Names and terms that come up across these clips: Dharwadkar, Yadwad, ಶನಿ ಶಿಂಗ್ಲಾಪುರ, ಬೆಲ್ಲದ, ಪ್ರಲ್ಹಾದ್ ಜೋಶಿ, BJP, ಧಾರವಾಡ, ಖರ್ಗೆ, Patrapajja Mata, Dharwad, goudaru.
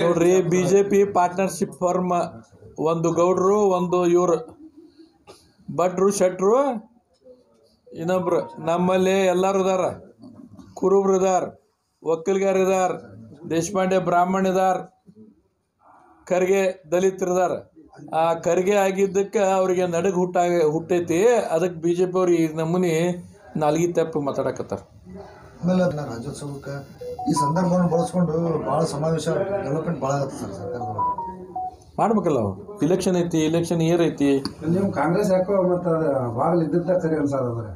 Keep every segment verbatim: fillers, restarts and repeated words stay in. नोड्री BJP partnership firm गौड्रु इवर भट्र शट्रु इनोब्र नम्मल्ली एल्लारू इदार कुरुब्रु इदार वक्किलगारु इदार देशपांडे ब्राह्मण इदार खर्गे दलितरु इदार आ खर्गे आगिद्दक्के अवरिगे नडग हुट्ट हुट्टैति अदक्के बीजेपी अवरु ई नमूने नालिगे तप्पि माताडकत्तार आमेले राज्योत्सवक्के ಈ ಸಂದರ್ಭವನ್ನು ಬಳಸಿಕೊಂಡು ಬಹಳ ಸಮಾವೇಶ ಡೆವಲಪ್ಮೆಂಟ್ ಬಹಳ ಆಗುತ್ತೆ ಸರ್ ಸರ್ಕಾರದವರು ಮಾಡಬೇಕಲ್ಲ ಅವರು ಇಲೆಕ್ಷನ್ ಐತಿ ಇಲೆಕ್ಷನ್ ಏರ್ ಐತಿ ನೀವು ಕಾಂಗ್ರೆಸ್ ಯಾಕೋ ಮತ್ತೆ ಬಾಗಲ ಇದ್ದಿದ್ದ ಕರೆ ಅನ್ಸಾದ್ರೆ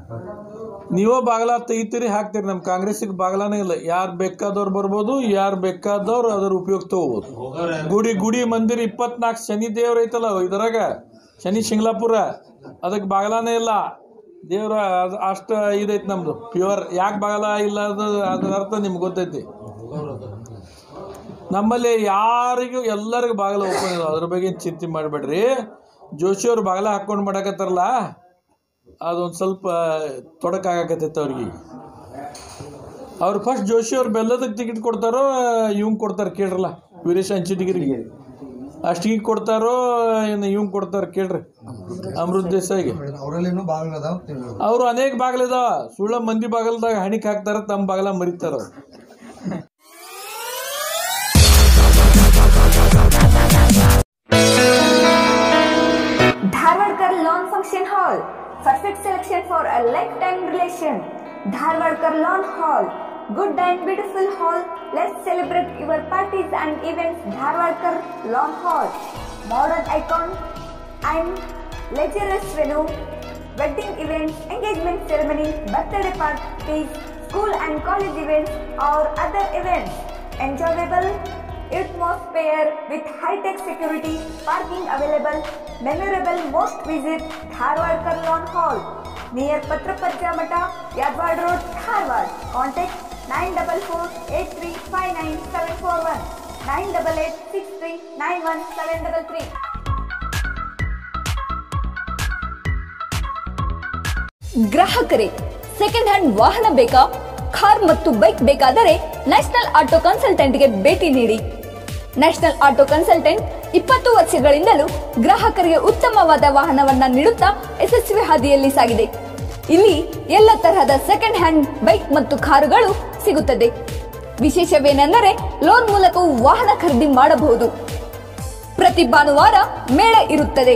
ನೀವು ಬಾಗಲ ತೆಗಿತೀರಿ ಹಾಕ್ತೀರಿ ನಮ್ಮ ಕಾಂಗ್ರೆಸ್ಸಿಗೆ ಬಾಗಲನೇ ಇಲ್ಲ ಯಾರು ಬೇಕಾದವರು ಬರಬಹುದು ಯಾರು ಬೇಕಾದವರು ಅದರ ಉಪಯೋಗ ತಗೋಬಹುದು ಗುಡಿ ಗುಡಿ ಮಂದಿರ ಇಪ್ಪತ್ನಾಲ್ಕು ಶನಿ ದೇವರ ಐತಲ್ಲ ಇದರಾಗ ಶನಿ ಶಿಂಗ್ಲಾಪುರ ಅದಕ್ಕೆ ಬಾಗಲನೇ ಇಲ್ಲ ದೇವರ ಅಷ್ಟ ಇದೈತೆ ನಮ್ದು ಪ್ಯೂರ್ ಯಾಕೆ ಬಾಗಲ ಇಲ್ಲ ಅದು ಅದರ ಅರ್ಥ ನಿಮ್ಗೆ ಗೊತ್ತೈತಿ ನಮ್ಮಲ್ಲಿ ಯಾರಿಗೂ ಎಲ್ಲರಿಗೂ ಬಾಗಲ ಓಪನ್ ಇದೆ ಅದ್ರ ಬಗ್ಗೆ ಚಿಂತೆ ಮಾಡಬೇಡ್ರಿ ಜೋಶಿಯವರು ಬಾಗಲ ಹಾಕೊಂಡು ಮಾಡಕತ್ತಾರಲ್ಲ ಅದೊಂದು ಸ್ವಲ್ಪ ತೊಡಕಾಗಕತ್ತೈತೆ ಅವ್ರಿಗೆ ಅವ್ರು ಫಸ್ಟ್ ಜೋಶಿಯವರು ಬೆಲ್ಲದಕ್ಕೆ ಟಿಕೆಟ್ ಕೊಡ್ತಾರೋ ಇವಂಗೆ ಕೊಡ್ತಾರೆ ಕೇಳ್ರಲ್ಲ ವೀರೇಶ್ ಅಂಚಿಟಗಿರಿಗೆ ಅಷ್ಟಿಗೆ ಕೊಡ್ತಾರೋ ಏನು ಇವಂಗೆ ಕೊಡ್ತಾರೆ ಕೇಳ್ರಿ ಅಮೃತ್ ದೇಸಾಯಿಗೆ ಅವರು ಅನೇಕ ಬಾಗಿಲಿದಾವ ಸುಳ್ಳ ಮಂದಿ ಬಾಗಿಲದಾಗ ಹಣಿಕೆ ಹಾಕ್ತಾರ ತಮ್ಮ ಬಾಗಿಲ ಮರಿತಾರ Dharwadkar lawn function hall perfect selection for a lifetime relation Dharwadkar lawn hall good and beautiful hall let's celebrate your parties and events Dharwadkar lawn hall modern icon and luxurious venue wedding events engagement ceremony birthday parties school and college events or other events enjoyable atmosphere with high tech security parking available memorable most visit Dharwadkar lawn hall near Patrapajja Mata Yadwad road Dharwad contact nine four four eight three five nine seven four one nine eight eight six three nine one seven three three ಗ್ರಾಹಕರೇ second hand ವಾಹನ ಬೇಕಾ car ಮತ್ತು bike ಬೇಕಾದರೆ national auto consultant ಗೆ ಭೇಟಿ ನೀಡಿ national auto consultant ಇಪ್ಪತ್ತು ವರ್ಷಗಳಿಂದಲೂ ಗ್ರಾಹಕರಿಗೆ ಉತ್ತಮವಾದ ವಾಹನವನ್ನು ನೀಡುತ್ತಾ ಯಶಸ್ವಿ ಹಾದಿಯಲ್ಲಿ ಸಾಗಿದೆ ಇಲ್ಲಿ ಎಲ್ಲ ತರಹದ ಸೆಕೆಂಡ್ ಹ್ಯಾಂಡ್ ಬೈಕ್ ಮತ್ತು ಕಾರುಗಳು ಸಿಗುತ್ತದೆ ವಿಶೇಷವೇನೆಂದರೆ ಲೋನ್ ಮೂಲಕ ವಾಹನ ಖರೀದಿ ಮಾಡಬಹುದು ಪ್ರತಿ ಭಾನುವಾರ ಮೇಳ ಇರುತ್ತದೆ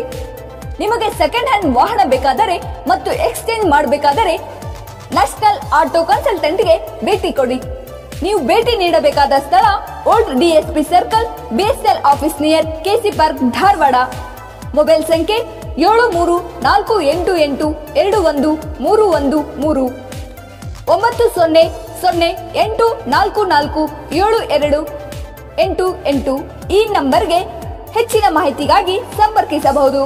ನಿಮಗೆ ಸೆಕೆಂಡ್ ಹ್ಯಾಂಡ್ ವಾಹನ ಬೇಕಾದರೆ ಮತ್ತು ಎಕ್ಸ್ಚೇಂಜ್ ಮಾಡಬೇಕಾದರೆ ನ್ಯಾಷನಲ್ ಆಟೋ ಕನ್ಸಲ್ಟೆಂಟ್ ಗೆ ಭೇಟಿ ಕೊಡಿ ನೀವು ಭೇಟಿ ನೀಡಬೇಕಾದ ಸ್ಥಳ old DSP circle BSL office near KC park ಧಾರವಾಡ mobile ಸಂಖ್ಯೆ ಏಳು ಮೂರು ನಾಲ್ಕು ಎಂಟು ಎಂಟು ಎರಡು ಒಂದು ಮೂರು ಒಂದು ಮೂರು ಒಂಬತ್ತು ಸೊನ್ನೆ ಸೊನ್ನೆ ಎಂಟು ನಾಲ್ಕು ನಾಲ್ಕು ಏಳು ಎರಡು ಎಂಟು ಎಂಟು ಈ ನಂಬರ್ಗೆ ಹೆಚ್ಚಿನ ಮಾಹಿತಿಗಾಗಿ ಸಂಪರ್ಕಿಸಬಹುದು.